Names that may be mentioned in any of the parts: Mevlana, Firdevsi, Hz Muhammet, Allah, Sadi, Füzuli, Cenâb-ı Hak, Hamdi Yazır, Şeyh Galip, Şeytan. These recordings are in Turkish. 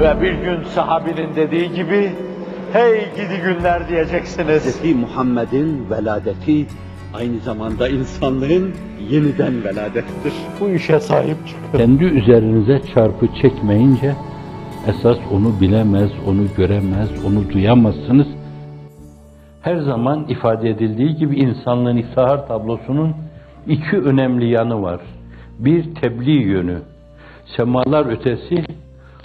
Ve bir gün sahabinin dediği gibi, hey gidi günler diyeceksiniz. Hz. Muhammed'in veladeti aynı zamanda insanlığın yeniden veladettir. Bu işe sahip çıkın. Kendi üzerinize çarpı çekmeyince, esas onu bilemez, onu göremez, onu duyamazsınız. Her zaman ifade edildiği gibi insanlığın İftihar tablosunun iki önemli yanı var. Bir tebliğ yönü, semalar ötesi,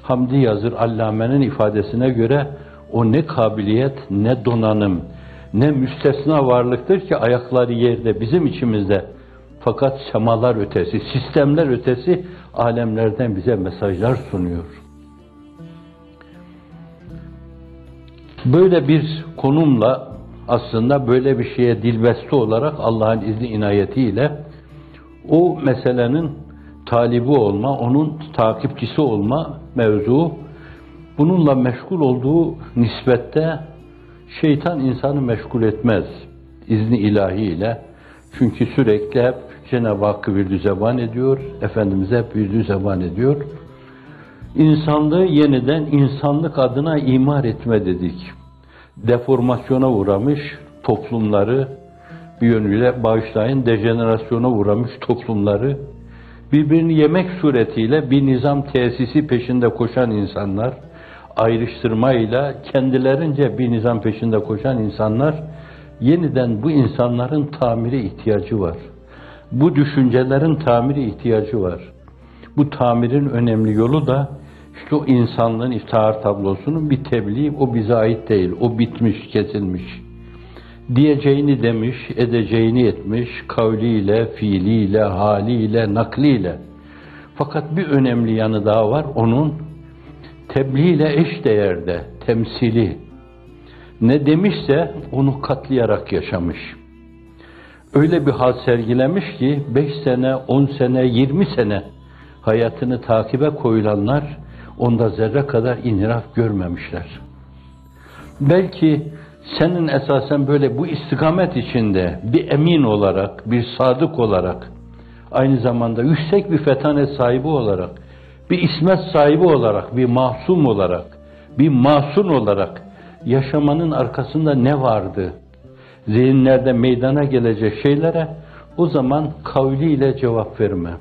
Hamdi Yazır Allame'nin ifadesine göre o ne kabiliyet, ne donanım, ne müstesna varlıktır ki ayakları yerde, bizim içimizde. Fakat semalar ötesi, sistemler ötesi alemlerden bize mesajlar sunuyor. Böyle bir konumla aslında böyle bir şeye dilbeste olarak Allah'ın izni inayetiyle o meselenin talibi olma, onun takipçisi olma mevzuu, bununla meşgul olduğu nispette şeytan insanı meşgul etmez izni ilahiyle. Çünkü sürekli hep Cenab-ı Hakk'ı bürdüzeban ediyor, Efendimiz'e hep bürdüzeban ediyor. İnsanlığı yeniden insanlık adına imar etme dedik. Deformasyona uğramış toplumları, bir yönüyle bağışlayın, dejenerasyona uğramış toplumları, birbirini yemek suretiyle bir nizam tesisi peşinde koşan insanlar, ayrıştırmayla kendilerince bir nizam peşinde koşan insanlar, yeniden bu insanların tamiri ihtiyacı var. Bu düşüncelerin tamiri ihtiyacı var. Bu tamirin önemli yolu da işte o insanlığın iftihar tablosunun bir tebliği, o bize ait değil, o bitmiş, kesilmiş. Diyeceğini demiş, edeceğini etmiş, kavliyle, fiiliyle, haliyle, nakliyle. Fakat bir önemli yanı daha var, onun tebliğiyle eş değerde, temsili. Ne demişse onu katlayarak yaşamış. Öyle bir hal sergilemiş ki 5 sene, 10 sene, 20 sene hayatını takibe koyulanlar onda zerre kadar inhiraf görmemişler. Belki senin esasen böyle bu istikamet içinde bir emin olarak, bir sadık olarak, aynı zamanda yüksek bir fetanet sahibi olarak, bir ismet sahibi olarak, bir mahsum olarak, bir mahsun olarak yaşamanın arkasında ne vardı? Zihinlerde meydana gelecek şeylere o zaman kavliyle cevap verme.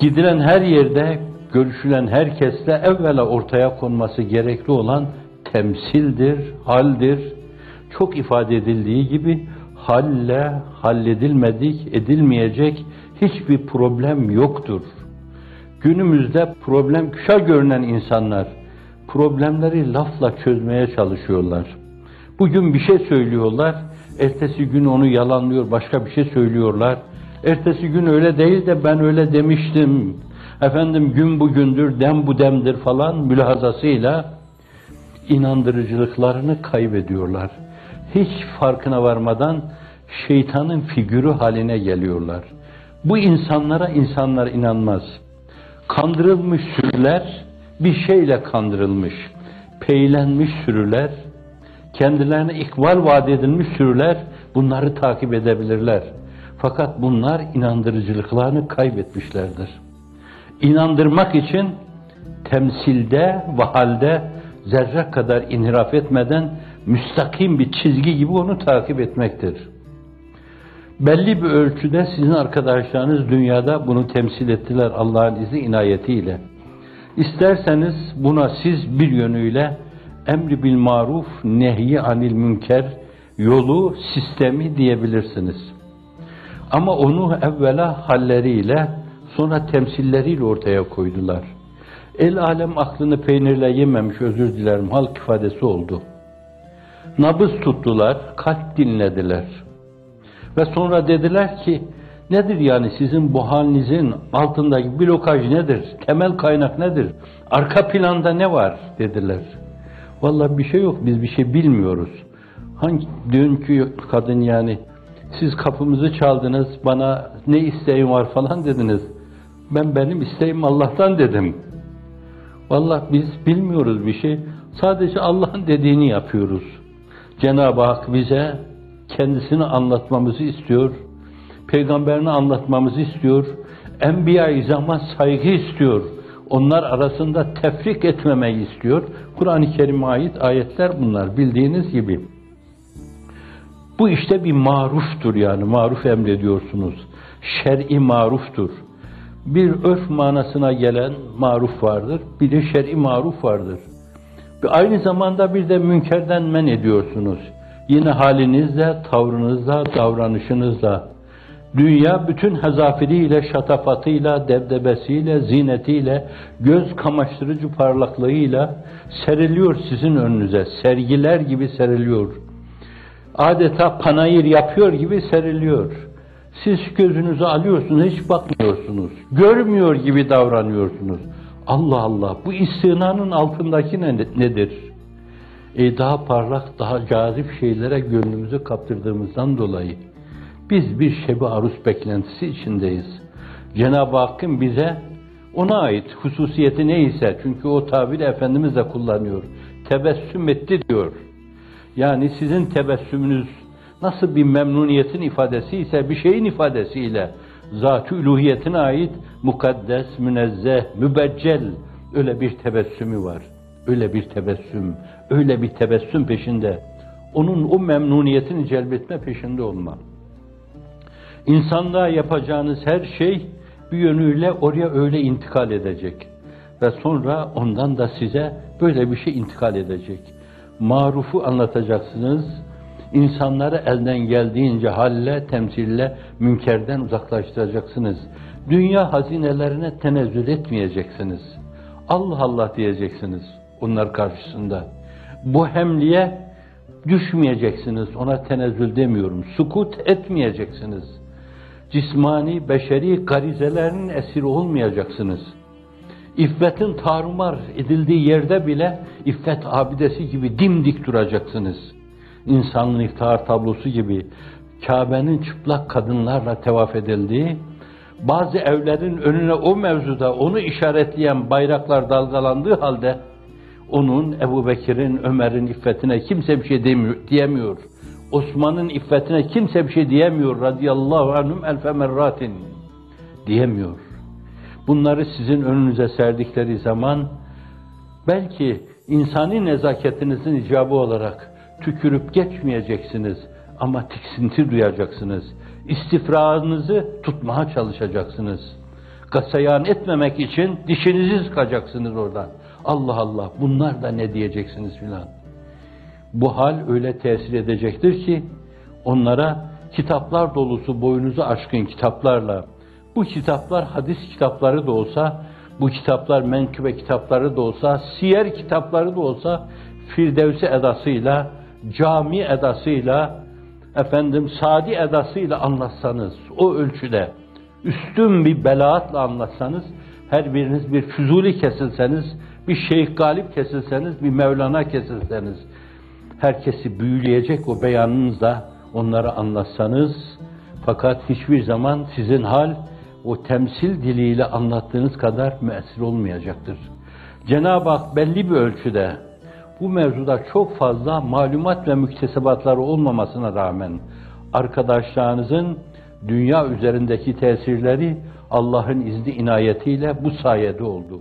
Gidilen her yerde, görüşülen herkesle evvela ortaya konması gerekli olan temsildir, haldir. Çok ifade edildiği gibi halle halledilmedik, edilmeyecek hiçbir problem yoktur. Günümüzde problem kuşa görünen insanlar problemleri lafla çözmeye çalışıyorlar. Bugün bir şey söylüyorlar, ertesi gün onu yalanlıyor, başka bir şey söylüyorlar. Ertesi gün öyle değil de ben öyle demiştim, efendim gün bugündür, dem bu demdir falan mülahazasıyla inandırıcılıklarını kaybediyorlar. Hiç farkına varmadan şeytanın figürü haline geliyorlar. Bu insanlar inanmaz. Kandırılmış sürüler, bir şeyle kandırılmış, peylenmiş sürüler, kendilerine ikbal vaat edilmiş sürüler bunları takip edebilirler. Fakat bunlar inandırıcılıklarını kaybetmişlerdir. İnandırmak için temsilde ve halde zerre kadar inhiraf etmeden müstakim bir çizgi gibi onu takip etmektir. Belli bir ölçüde sizin arkadaşlarınız dünyada bunu temsil ettiler Allah'ın izni inayetiyle. İsterseniz buna siz bir yönüyle emri bil maruf, nehyi anil münker yolu, sistemi diyebilirsiniz. Ama onu evvela halleriyle, sonra temsilleriyle ortaya koydular. El alem aklını peynirle yememiş, özür dilerim, halk ifadesi oldu. Nabız tuttular, kalp dinlediler. Ve sonra dediler ki, nedir yani sizin bu halinizin altındaki blokaj nedir? Temel kaynak nedir? Arka planda ne var? Dediler. Vallahi bir şey yok, biz bir şey bilmiyoruz. Hangi dünkü kadın yani, siz kapımızı çaldınız, bana ne isteğim var falan dediniz. Benim isteğim Allah'tan dedim. Vallahi biz bilmiyoruz bir şey. Sadece Allah'ın dediğini yapıyoruz. Cenab-ı Hak bize kendisini anlatmamızı istiyor. Peygamberini anlatmamızı istiyor. Enbiya-i İzam'a saygı istiyor. onlar arasında tefrik etmemeyi istiyor. Kur'an-ı Kerim'e ait ayetler bunlar, bildiğiniz gibi. Bu işte bir maruftur yani, maruf emrediyorsunuz. Şer'i maruftur. Bir örf manasına gelen maruf vardır, bir de şer'i maruf vardır. Aynı zamanda bir de münkerden men ediyorsunuz. Yine halinizle, tavrınızla, davranışınızla. Dünya bütün hazafiriyle, şatafatıyla, debdebesiyle, zinetiyle, göz kamaştırıcı parlaklığıyla seriliyor sizin önünüze. Sergiler gibi seriliyor. Adeta panayır yapıyor gibi seriliyor. Siz gözünüzü alıyorsunuz, hiç bakmıyorsunuz. Görmüyor gibi davranıyorsunuz. Allah Allah, bu istinanın altındaki nedir? Daha parlak, daha cazip şeylere gönlümüzü kaptırdığımızdan dolayı biz bir şeb-i aruz beklentisi içindeyiz. Cenab-ı Hakk'ın bize ona ait hususiyeti neyse, çünkü o tabiri Efendimiz de kullanıyor. Tebessüm etti diyor. Yani sizin tebessümünüz nasıl bir memnuniyetin ifadesi ise, bir şeyin ifadesiyle zat-ı üluhiyetine ait mukaddes, münezzeh, mübeccel öyle bir tebessümü var. Öyle bir tebessüm, öyle bir tebessüm peşinde. Onun o memnuniyetini celbetme peşinde olma. İnsanlığa yapacağınız her şey bir yönüyle oraya öyle intikal edecek. Ve sonra ondan da size böyle bir şey intikal edecek. Marufu anlatacaksınız. İnsanları elden geldiğince halle, temsille, münkerden uzaklaştıracaksınız. Dünya hazinelerine tenezzül etmeyeceksiniz. Allah Allah diyeceksiniz onlar karşısında. Bohemliğe düşmeyeceksiniz, ona tenezzül demiyorum. Sukut etmeyeceksiniz. Cismani, beşeri garizelerin esiri olmayacaksınız. İffetin tarumar edildiği yerde bile iffet abidesi gibi dimdik duracaksınız. İnsanlığın iftihar tablosu gibi Kabe'nin çıplak kadınlarla tevaf edildiği, bazı evlerin önüne o mevzuda onu işaretleyen bayraklar dalgalandığı halde onun, Ebu Bekir'in, Ömer'in iffetine kimse bir şey diyemiyor. Osman'ın iffetine kimse bir şey diyemiyor. Radiyallahu anhum elfe merratin diyemiyor. Bunları sizin önünüze serdikleri zaman belki insani nezaketinizin icabı olarak tükürüp geçmeyeceksiniz ama tiksinti duyacaksınız. İstifrağınızı tutmaya çalışacaksınız. Gasayan etmemek için dişinizi sıkacaksınız oradan. Allah Allah, bunlar da ne diyeceksiniz filan. Bu hal öyle tesir edecektir ki onlara kitaplar dolusu boynuzu aşkın kitaplarla, bu kitaplar hadis kitapları da olsa, bu kitaplar menkıbe kitapları da olsa, siyer kitapları da olsa, Firdevsi edasıyla, cami edasıyla, efendim Sadi edasıyla anlatsanız, o ölçüde üstün bir belaatla anlatsanız, her biriniz bir Füzuli kesilseniz, bir Şeyh Galip kesilseniz, bir Mevlana kesilseniz, herkesi büyüleyecek o beyanınızla onları anlatsanız, fakat hiçbir zaman sizin hal o temsil diliyle anlattığınız kadar müessir olmayacaktır. Cenab-ı Hak belli bir ölçüde bu mevzuda çok fazla malumat ve müktesebatları olmamasına rağmen arkadaşlarınızın dünya üzerindeki tesirleri Allah'ın izni inayetiyle bu sayede oldu.